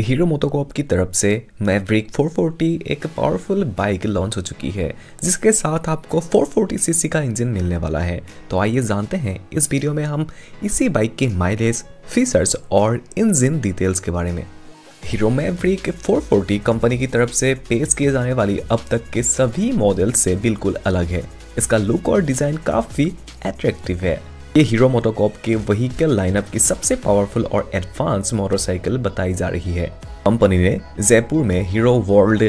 Hero MotoCorp की तरफ से मैवरिक 440 एक पावरफुल बाइक लॉन्च हो चुकी है, जिसके साथ आपको 440 सीसी का इंजन मिलने वाला है। तो आइए जानते हैं, इस वीडियो में हम इसी बाइक के माइलेज, फीचर्स और इंजन डिटेल्स के बारे में। हीरो मैवरिक 440 कंपनी की तरफ से पेश किए जाने वाली अब तक के सभी मॉडल से बिल्कुल अलग है। इसका लुक और डिज़ाइन काफ़ी अट्रैक्टिव है। ये हीरो मोटोकॉर्प के व्हीकल लाइनअप की सबसे पावरफुल और एडवांस मोटरसाइकिल बताई जा रही है। कंपनी ने जयपुर में हीरो वर्ल्ड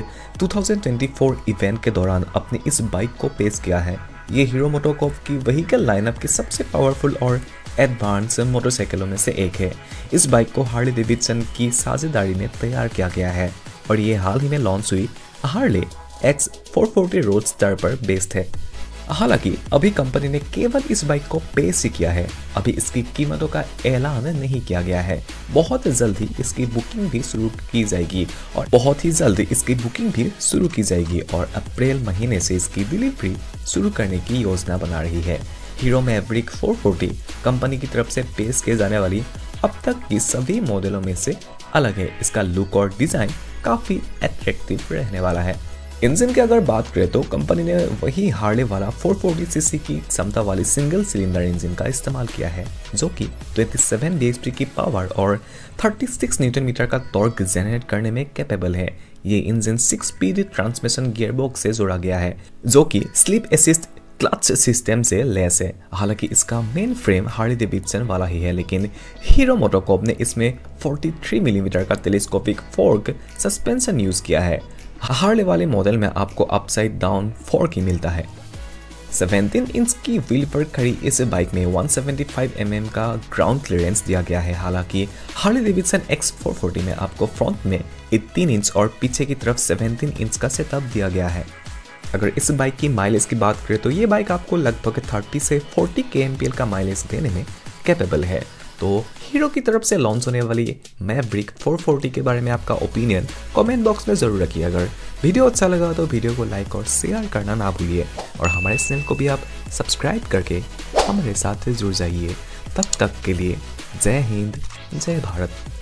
2024 इवेंट के दौरान अपने इस बाइक को पेश किया है। ये हीरो मोटोकॉर्प की व्हीकल लाइनअप की सबसे पावरफुल और एडवांस मोटरसाइकिलों में से एक है। इस बाइक को हार्ली डेविडसन की साझेदारी में तैयार किया गया है और ये हाल ही में लॉन्च हुई हार्ले X 440 रोडस्टर पर बेस्ड है। हालांकि अभी कंपनी ने केवल इस बाइक को पेश ही किया है, अभी इसकी कीमतों का ऐलान नहीं किया गया है। बहुत जल्द ही इसकी बुकिंग भी शुरू की जाएगी और अप्रैल महीने से इसकी डिलीवरी शुरू करने की योजना बना रही है। हीरो मैवरिक 440 कंपनी की तरफ से पेश किए जाने वाली अब तक की सभी मॉडलों में से अलग है। इसका लुक और डिज़ाइन काफ़ी अट्रैक्टिव रहने वाला है। इंजन की अगर बात करें तो कंपनी ने वही हार्ले वाला 440 सीसी की क्षमता वाली सिंगल सिलेंडर इंजन का इस्तेमाल किया है, जो कि 27 bhp की पावर और 36 न्यूटन मीटर का टॉर्क जनरेट करने में कैपेबल है। ये इंजन 6-स्पीड ट्रांसमिशन गियरबॉक्स से जोड़ा गया है, जो कि स्लिप असिस्ट क्लच सिस्टम से लैस है। हालांकि इसका मेन फ्रेम हार्ली डेविडसन वाला ही है, लेकिन हीरो मोटोकॉर्प ने इसमें 43 मिलीमीटर का टेलीस्कोपिक फोर्क सस्पेंशन यूज किया है। हार्ले वाले मॉडल में आपको अपसाइड डाउन फोर्क ही मिलता है। 17 इंच की व्हील पर खड़ी इस बाइक में 175 mm का ग्राउंड क्लियरेंस दिया गया है। हालांकि हार्ले डेविडसन X 440 में आपको फ्रंट में 18 इंच और पीछे की तरफ 17 इंच का सेटअप दिया गया है। अगर इस बाइक की माइलेज की बात करें तो ये बाइक आपको लगभग 30 से 40 kmpl का माइलेज देने में कैपेबल है। तो हीरो की तरफ से लॉन्च होने वाली मैवरिक 440 के बारे में आपका ओपिनियन कमेंट बॉक्स में ज़रूर रखिए। अगर वीडियो अच्छा लगा तो वीडियो को लाइक और शेयर करना ना भूलिए और हमारे चैनल को भी आप सब्सक्राइब करके हमारे साथ जुड़ जाइए। तब तक के लिए जय हिंद, जय भारत।